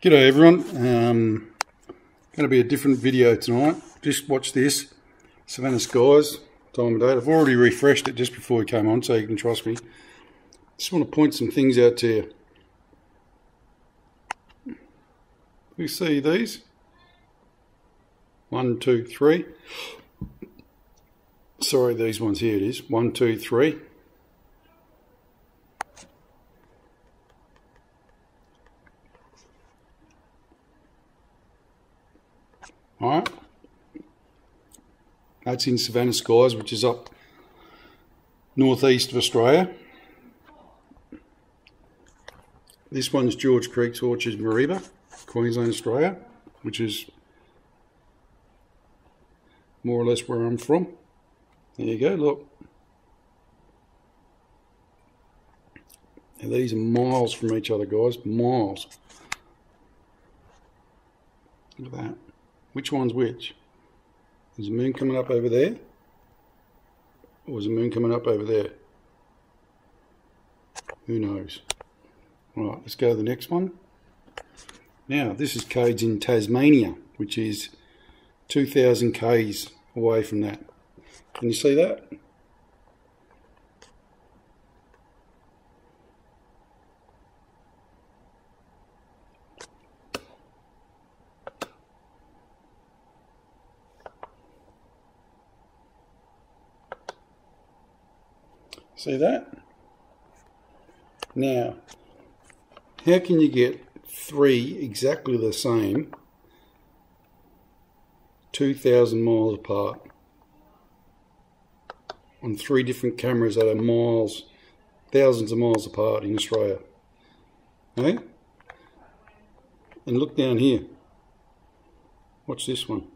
G'day everyone, going to be a different video tonight. Just watch this, Savannah Skies, time of day. I've already refreshed it just before we came on, so you can trust me. Just want to point some things out to you. You see these? 1, 2, 3. Sorry, these ones, here it is. 1, 2, 3. Alright, that's in Savannah Skies, which is up northeast of Australia. This one's George Creek's Orchard, Mariba, Queensland, Australia, which is more or less where I'm from. There you go, look. And these are miles from each other, guys, miles. Look at that. Which one's which? Is the moon coming up over there? Or is the moon coming up over there? Who knows? Alright, let's go to the next one. Now, this is Cade's in Tasmania, which is 2,000 Ks away from that. Can you see that? See that? Now, how can you get three exactly the same 2,000 miles apart on three different cameras that are miles, thousands of miles apart in Australia? Okay? And look down here. Watch this one.